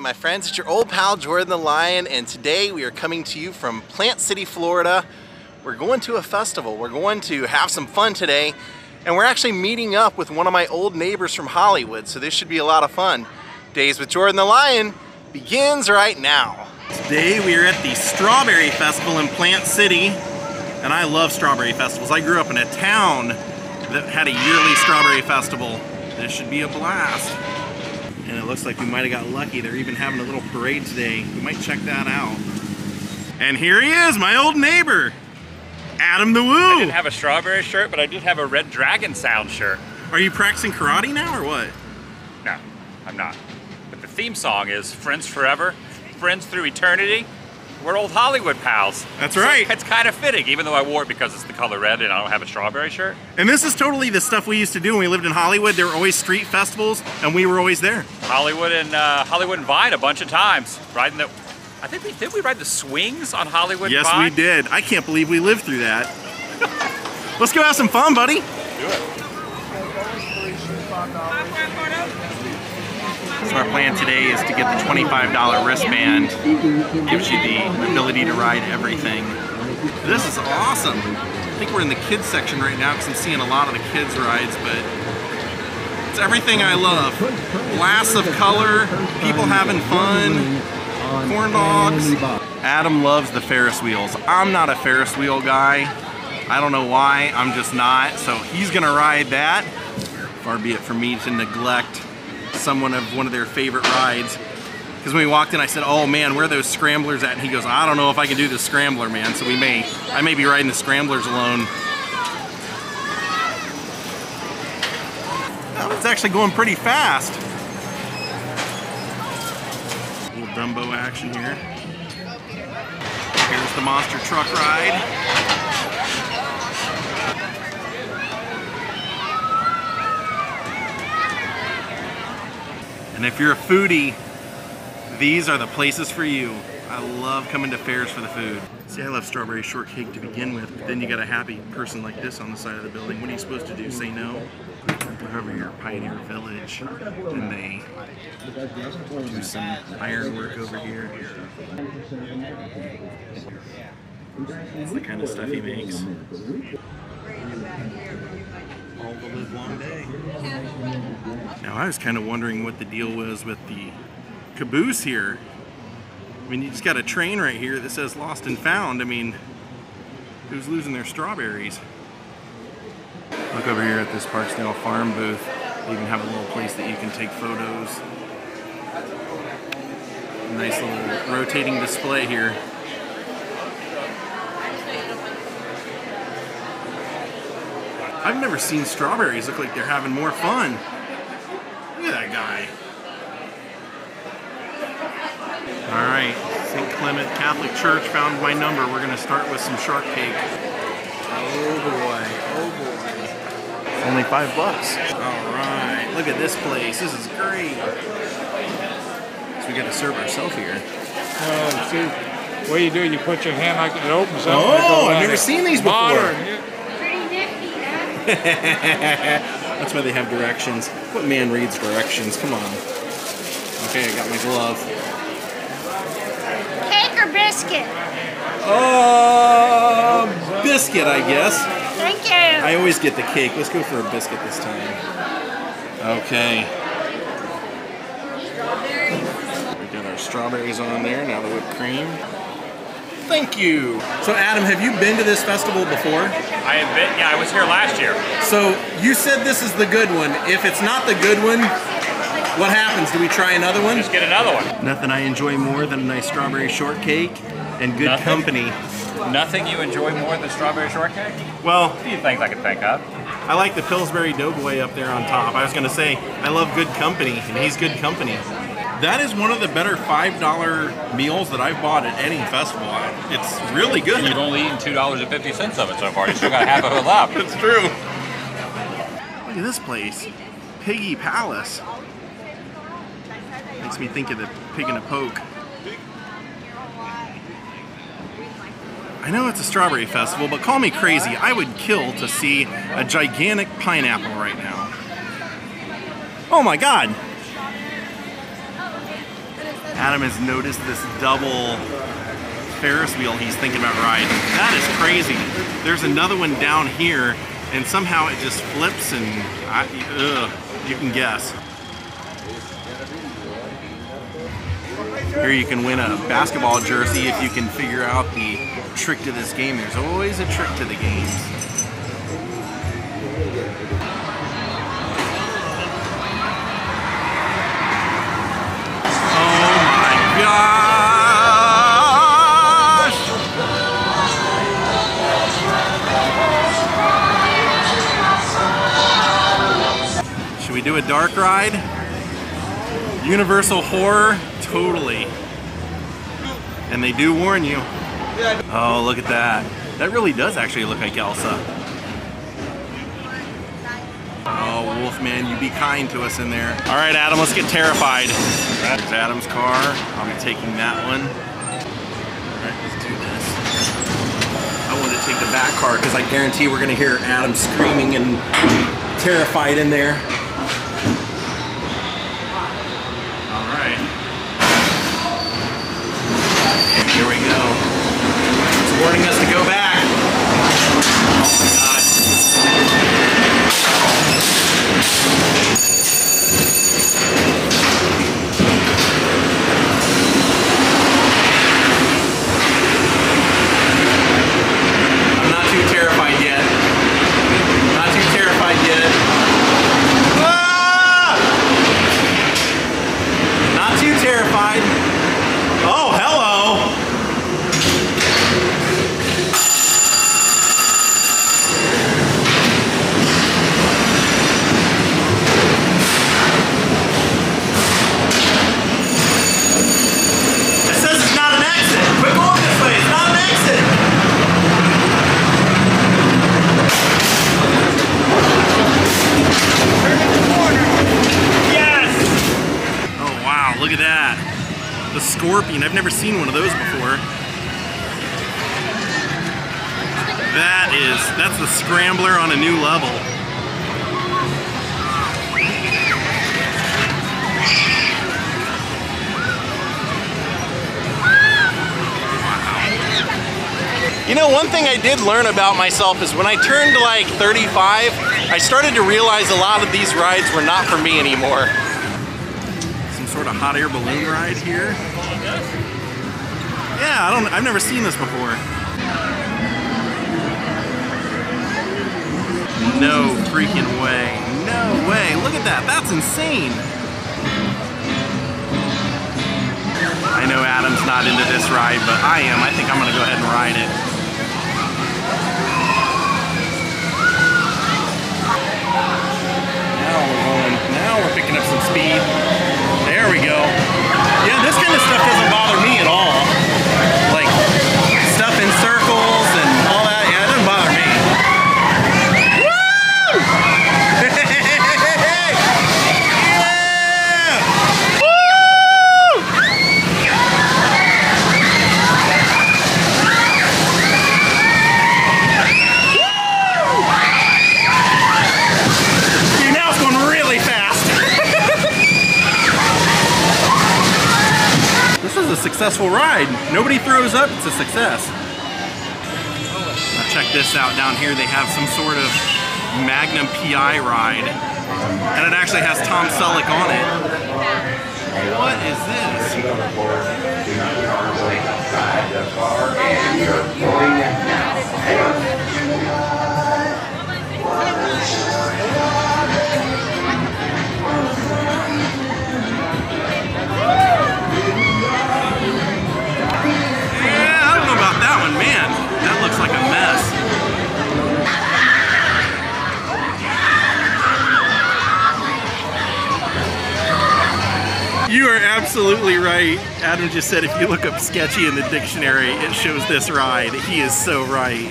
My friends, it's your old pal Jordan the Lion, and today we are coming to you from Plant City, Florida. We're going to a festival. We're going to have some fun today, and we're actually meeting up with one of my old neighbors from Hollywood, so this should be a lot of fun. Days with Jordan the Lion begins right now. Today we are at the Strawberry Festival in Plant City, and I love strawberry festivals. I grew up in a town that had a yearly strawberry festival. This should be a blast. And it looks like we might have got lucky. They're even having a little parade today. We might check that out. And here he is, my old neighbor, Adam the Woo. I didn't have a strawberry shirt, but I did have a Red Dragon Sound shirt. Are you practicing karate now or what? No, I'm not. But the theme song is Friends Forever, Friends Through Eternity. We're old Hollywood pals. That's right. So it's kind of fitting, even though I wore it because it's the color red and I don't have a strawberry shirt. And this is totally the stuff we used to do when we lived in Hollywood. There were always street festivals, and we were always there. Hollywood and Vine a bunch of times. Riding the, I think we did. We ride the swings on Hollywood. Yes, Vine? We did. I can't believe we lived through that. Let's go have some fun, buddy. Do it. So our plan today is to get the $25 wristband. Gives you the ability to ride everything. This is awesome. I think we're in the kids section right now because I'm seeing a lot of the kids rides, but it's everything I love. Blasts of color, people having fun, corn dogs. Adam loves the Ferris wheels. I'm not a Ferris wheel guy. I don't know why, I'm just not. So he's gonna ride that. Far be it from me to neglect someone of one of their favorite rides, because when we walked in I said, oh man, where are those scramblers at? And he goes, I don't know if I can do the scrambler, man. So I may be riding the scramblers alone. Oh, it's actually going pretty fast. A little Dumbo action here. Here's the monster truck ride. And if you're a foodie, these are the places for you. I love coming to fairs for the food. See, I love strawberry shortcake to begin with, but then you got a happy person like this on the side of the building. What are you supposed to do, say no? We're over here at Pioneer Village, and they do some ironwork over here. That's the kind of stuff he makes. All the live long day. Now I was kind of wondering what the deal was with the caboose here. I mean, you just got a train right here that says lost and found. I mean, who's losing their strawberries? Look over here at this Parkesdale farm booth. They even have a little place that you can take photos. Nice little rotating display here. I've never seen strawberries look like they're having more fun. Look at that guy. All right, St. Clement Catholic Church found my number. We're gonna start with some shortcake. Oh boy. It's only $5. All right, look at this place. This is great. So we gotta serve ourselves here. Oh, see, what you do, you put your hand like it opens up. Oh, I've never seen these before. Modern. That's why they have directions. What man reads directions? Come on. Okay, I got my glove. Cake or biscuit? Biscuit, I guess. Thank you. I always get the cake. Let's go for a biscuit this time. Okay. We got our strawberries on there, now the whipped cream. Thank you. So Adam, have you been to this festival before? I have been, yeah, I was here last year. So you said this is the good one. If it's not the good one, what happens? Do we try another one? Just get another one. Nothing I enjoy more than a nice strawberry shortcake and good company. Nothing you enjoy more than strawberry shortcake? Well, a few things I can think of. I like the Pillsbury Doughboy up there on top. I was gonna say, I love good company, and he's good company. That is one of the better $5 meals that I've bought at any festival. It's really good. And you've only eaten $2.50 of it so far. You still got half of it left. It's true. Look at this place. Piggy Palace. Makes me think of the pig in a poke. I know it's a strawberry festival, but call me crazy. I would kill to see a gigantic pineapple right now. Oh my God. Adam has noticed this double Ferris wheel he's thinking about riding. That is crazy. There's another one down here, and somehow it just flips, and you can guess. Here you can win a basketball jersey if you can figure out the trick to this game. There's always a trick to the games. Oh my gosh! Should we do a dark ride? Universal horror? Totally. And they do warn you. Oh, look at that. That really does actually look like Elsa. Oh, Wolfman, you be kind to us in there. All right, Adam, let's get terrified. That's Adam's car. I'm taking that one. All right, let's do this. I wanted to take the back car because I guarantee we're going to hear Adam screaming and terrified in there. Here we go. It's warning us to go back. Oh my God. I'm not too terrified yet. Not too terrified yet. Ah! Not too terrified. Oh, hello. Look at that. The scorpion. I've never seen one of those before. That's the scrambler on a new level. Wow. You know, one thing I did learn about myself is when I turned like 35, I started to realize a lot of these rides were not for me anymore. Sort of hot air balloon ride here. Yeah, I've never seen this before. No freaking way. No way. Look at that. That's insane. I know Adam's not into this ride, but I am. I think I'm going to go ahead and ride it. Now we're picking up some speed. There we go. Yeah, this kind of stuff doesn't bother me at all. Like, stuff in circles and all that, yeah, it doesn't bother me. Woo! Yeah! Woo! Dude, now it's going really fast. This is a successful ride. Nobody throws up, it's a success. Now check this out down here. They have some sort of Magnum PI ride. And it actually has Tom Selleck on it. What is this? Man, that looks like a mess. You are absolutely absolutely right. Adam just said if you look up sketchy in the dictionary, it shows this ride. He is so right.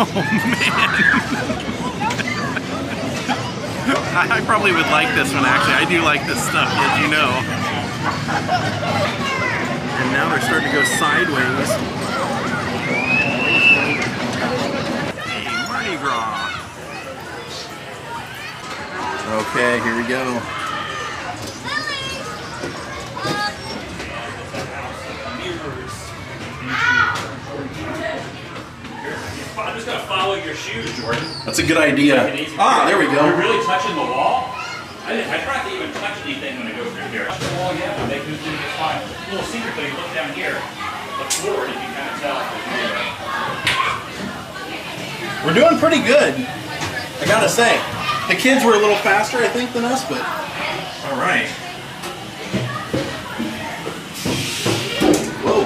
Oh, man. I probably would like this one, actually. I do like this stuff, as you know. And now they're starting to go sideways. Hey, Mardi Gras. Okay, here we go. I'm just gonna follow your shoes, Jordan. That's a good idea. Ah, there we go. You're really touching the wall? I try not to even touch anything when I go through here. Touch the wall again, but they move through the spot. A little secret though, you look down here, look forward, you can kind of tell. We're doing pretty good, I gotta say. The kids were a little faster, I think, than us, but all right. Whoa!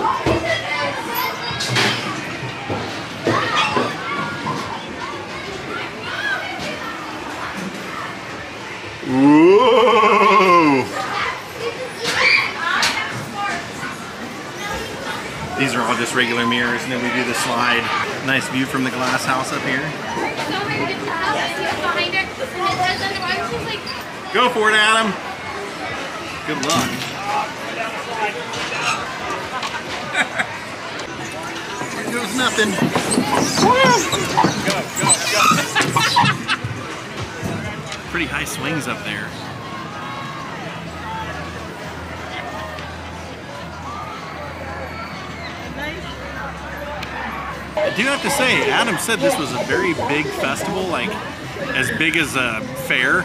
These are all just regular mirrors, and then we do the slide. Nice view from the glass house up here. Go for it, Adam! Good luck. There goes nothing. Go, go, go. Pretty high swings up there. I do have to say, Adam said this was a very big festival, like as big as a fair,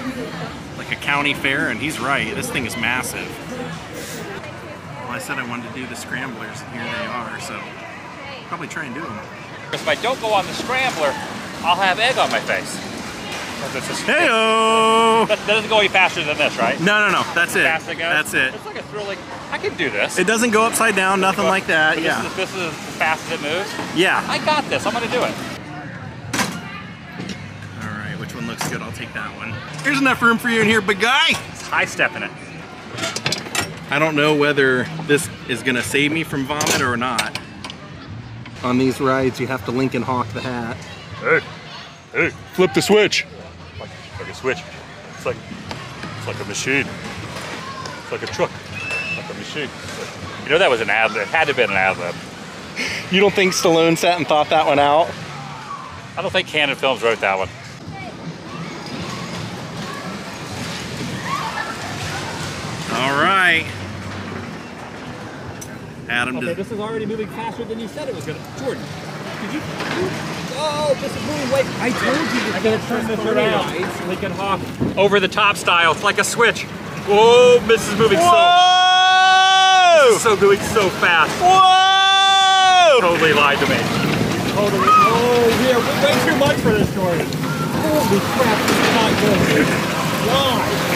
like a county fair, and he's right, this thing is massive. Well, I said I wanted to do the scramblers, and here they are, so I'll probably try and do them. If I don't go on the scrambler, I'll have egg on my face. Hey-oh! That doesn't go any faster than this, right? No, no, no. That's it. Fast it goes. That's it. It's like a thrilling. I can do this. It doesn't go upside down, nothing like that. But yeah. This is as fast as it moves. Yeah. I got this. I'm gonna do it. All right. Which one looks good? I'll take that one. There's enough room for you in here, big guy. It's high stepping it. I don't know whether this is gonna save me from vomit or not. On these rides, you have to Lincoln Hawk the hat. Hey, hey! Flip the switch. Like a switch. It's like a machine. It's like a truck. Like a machine. You know that was an ad lib. It had to have been an ad lib. You don't think Stallone sat and thought that one out? I don't think Canon Films wrote that one. All right. Adam. Okay, this is already moving faster than you said it was gonna. Jordan, did you? Oh, this is moving way. I told you. I'm gonna turn this around. Lincoln Hawk over the top style. It's like a switch. Whoa, this is moving so fast. Whoa! Totally lied to me. Totally. Oh yeah, we're way too much for this, Jordan. Holy crap, this is not good. Wow.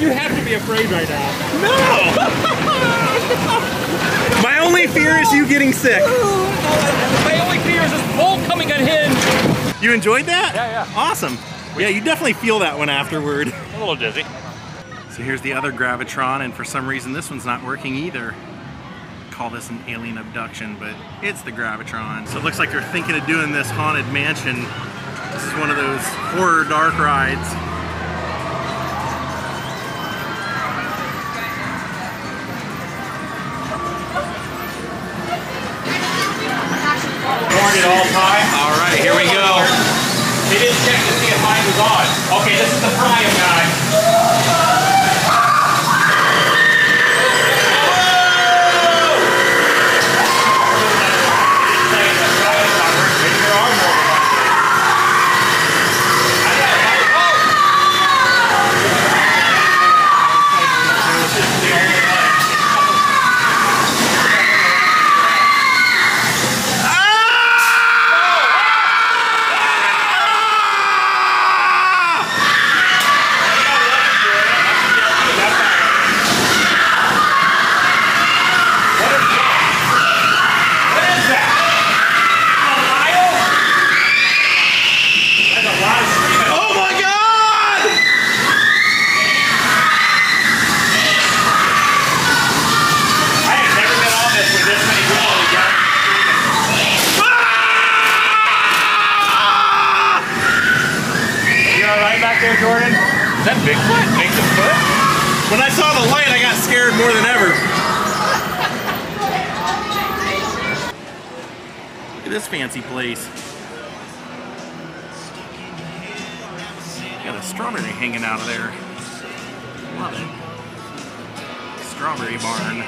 You have to be afraid right now. No. My only fear is you getting sick. My only fear is this bolt coming unhinged. You enjoyed that? Yeah, yeah. Awesome. Yeah, you definitely feel that one afterward. I'm a little dizzy. So here's the other Gravitron, and for some reason this one's not working either. Call this an alien abduction, but it's the Gravitron. So it looks like they're thinking of doing this haunted mansion. This is one of those horror dark rides. At all time. All right, here we go. They didn't check to see if mine was on. Okay, this is the frying guy. this fancy place. Got a strawberry hanging out of there. Love it. Strawberry barn.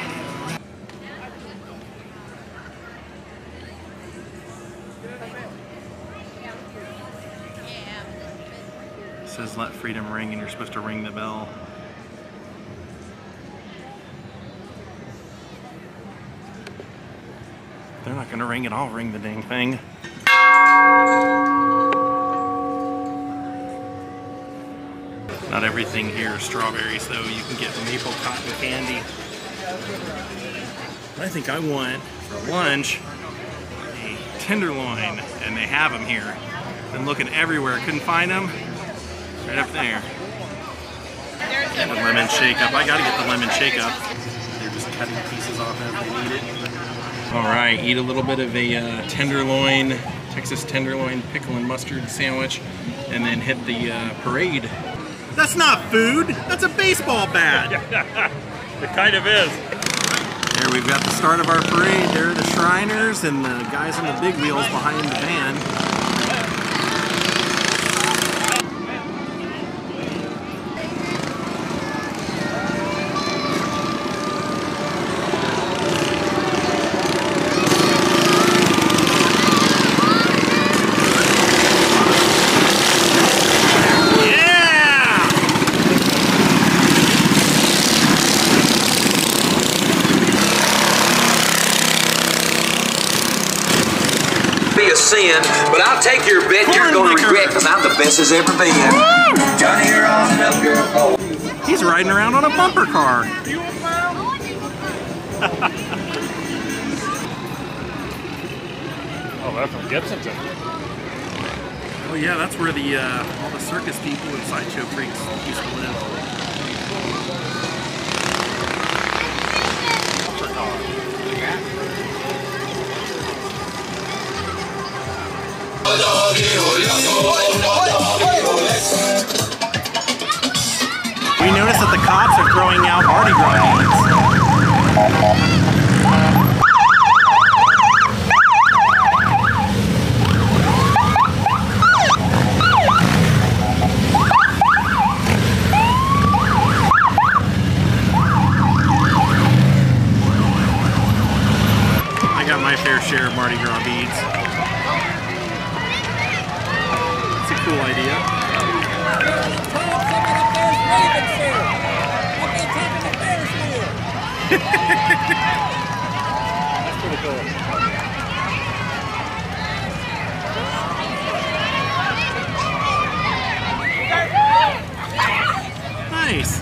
It says let freedom ring and you're supposed to ring the bell. They're not gonna ring it, I'll ring the dang thing. Not everything here is strawberries, though. You can get maple cotton candy. I think I want for lunch a tenderloin, and they have them here. Been looking everywhere, couldn't find them. Right up there. And the lemon shake-up. I gotta get the lemon shake-up. They're just cutting pieces off as they need it. All right, eat a little bit of a tenderloin, Texas tenderloin pickle and mustard sandwich, and then hit the parade. That's not food, that's a baseball bat. It kind of is. There we've got the start of our parade. There are the Shriners and the guys on the big wheels behind the van. Sin, but I'll take your bet you're gonna regret, because I'm the best as ever been. Johnny, you're on enough, girl. He's riding around on a bumper car. Oh, that's from Gibsonton. Oh yeah, that's where the all the circus people and sideshow freaks used to live. Bumper car. We noticed that the cops are throwing out Mardi Gras beads. I got my fair share of Mardi Gras beads. Cool idea. That's pretty cool. Nice.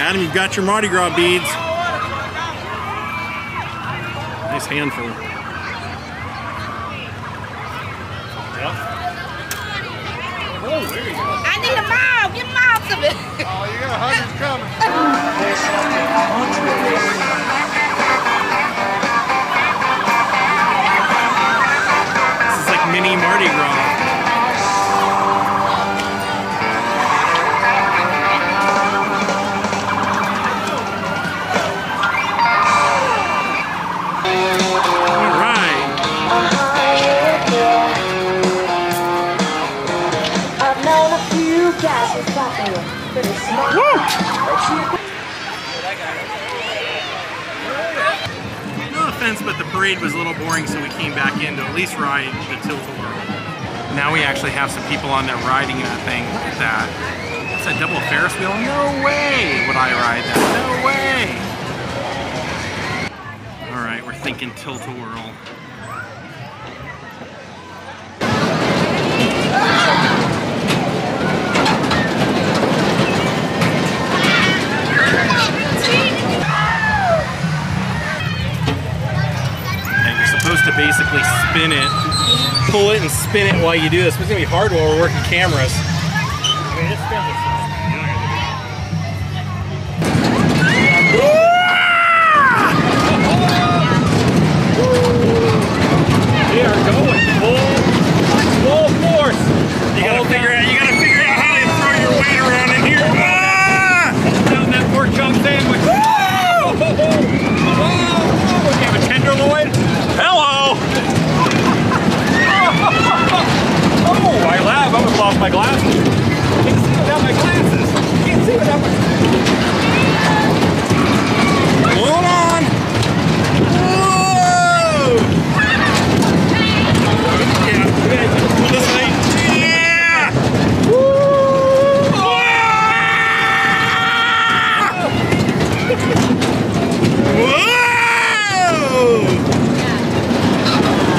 Adam, you've got your Mardi Gras beads. Nice handful. Yep. Oh, there you go. I need a mob. Get mobs of it. Oh, you got hundreds coming. This is like mini Mardi Gras. No offense, but the parade was a little boring, so we came back in to at least ride the tilt-a-whirl. Now we actually have some people on there riding that thing. Look at that. That's a double Ferris wheel. No way would I ride that. No way. All right, we're thinking tilt-a-whirl. To basically spin it, pull it and spin it while you do this. It's gonna be hard while we're working cameras. We are going full force. You gotta figure out how to throw your weight around in here. Ah! Hold down that pork chunk sandwich. Whoa! Whoa! Whoa! You have a tenderloin? Hello! Oh, I laugh. I almost lost my glasses. I can't see without my glasses. I can't see without my glasses. Hold on! Whoa! Yeah. This thing. Yeah! Woo! Ah!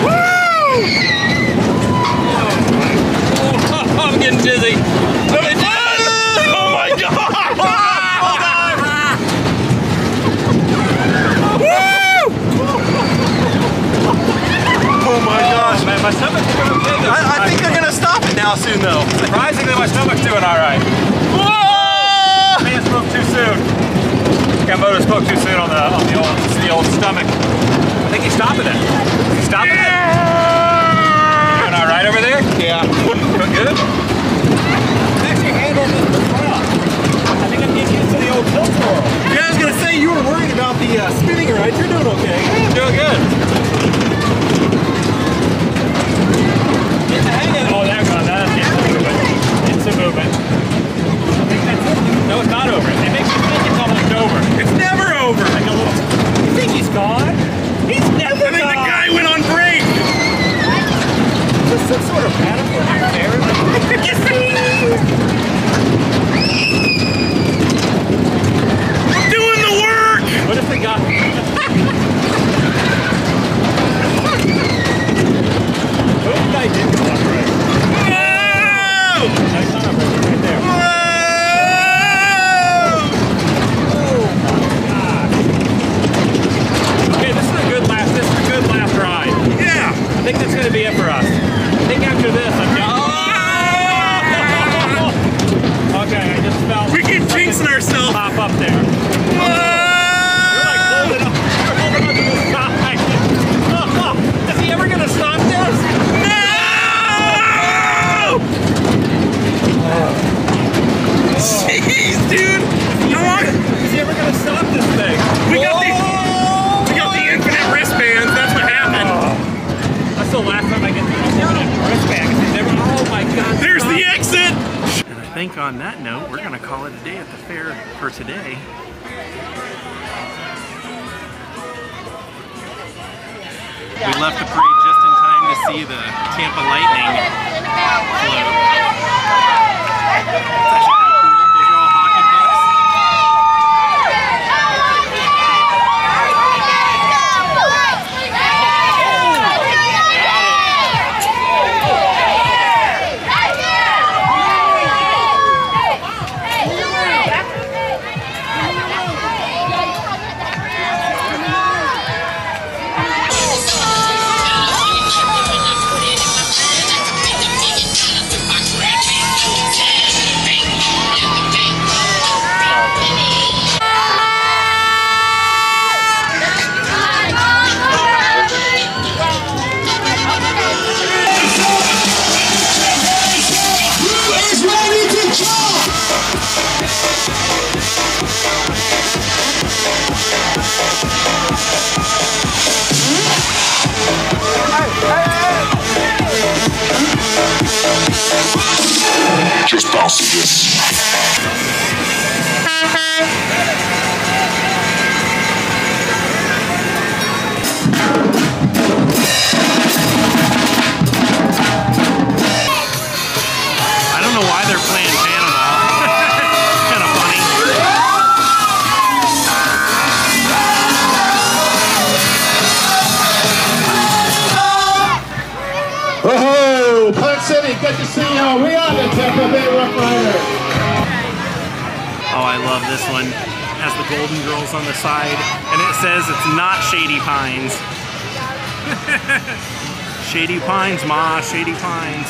Whoa! I'm getting dizzy. Oh my god! Oh my gosh, man, my stomach's doing okay though. I think they're gonna stop it now soon though. Surprisingly, my stomach's doing alright. Whoa! Man spoke too soon. Kamboda spoke too soon on the old stomach. I think he's stopping it. He's stopping it? Doing alright over there? Yeah. Good. Actually, handled it pretty well. I think I'm getting used to the old tilt swirl. Yeah, I was gonna say you were worried about the spinning right. You're doing okay. Yeah, doing good. Get the hang of it. Oh, there goes. It's a movement. It's a movement. I think that's it. No, it's not over. It makes you think it's almost over. It's never over. Like a little. You think he's gone? He's never gone. I think the guy went on break. Is this some sort of metaphor here? You see? I'm doing the work! What if they got me? What if I didn't come up right? Whoa! I saw him right there. Whoa! Oh, okay, this is a good last, this is a good last ride. Yeah! I think that's gonna be it for us. I think after this, I'm done. Okay, I just felt we keep jinxing ourselves. Pop up there. Whoa! You're like holding up. You're holding up to the sky. Oh, is he ever gonna stop this? No! Oh. Jeez, dude. Is he ever gonna stop this thing? We got the infinite wristbands. That's what happened. Oh. That's the last time I get the infinite wristbands. Oh my god. There's the exit. I think on that note, we're gonna call it a day at the fair for today. We left the parade just in time to see the Tampa Lightning float. It's actually pretty cool. Those are all hockey pucks. Just bounce this. Good to see y'all. We are the Tampa Bay Rough Riders. Oh, I love this one. It has the Golden Girls on the side, and it says it's not Shady Pines. Shady Pines, ma. Shady Pines.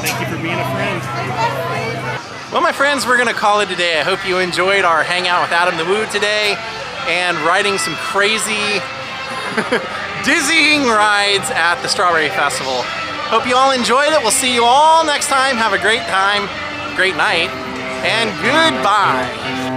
Thank you for being a friend. Well, my friends, we're gonna call it a day. I hope you enjoyed our hangout with Adam the Woo today and riding some crazy, dizzying rides at the Strawberry Festival. Hope you all enjoyed it. We'll see you all next time. Have a great time, great night, and goodbye.